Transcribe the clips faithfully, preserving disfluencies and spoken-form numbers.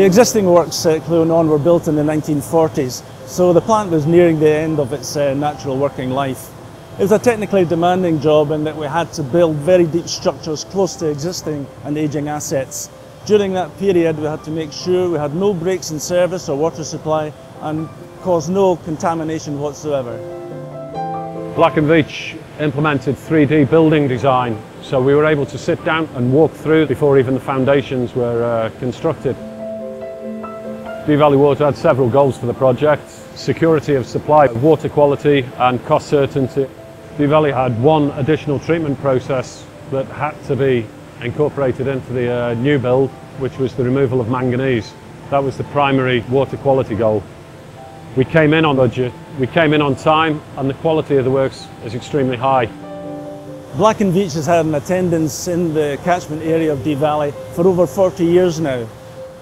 The existing works at Llwyn Onn were built in the nineteen forties, so the plant was nearing the end of its uh, natural working life. It was a technically demanding job in that we had to build very deep structures close to existing and ageing assets. During that period we had to make sure we had no breaks in service or water supply and caused no contamination whatsoever. Black and Veatch implemented three D building design, so we were able to sit down and walk through before even the foundations were uh, constructed. Dee Valley Water had several goals for the project: security of supply, water quality and cost certainty. Dee Valley had one additional treatment process that had to be incorporated into the uh, new build, which was the removal of manganese. That was the primary water quality goal. We came in on budget, we came in on time, and the quality of the works is extremely high. Black and Veatch has had an attendance in the catchment area of Dee Valley for over forty years now.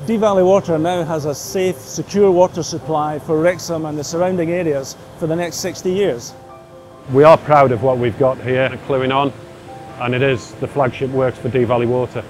Dee Valley Water now has a safe, secure water supply for Wrexham and the surrounding areas for the next sixty years. We are proud of what we've got here at Llwyn Onn, and it is the flagship works for Dee Valley Water.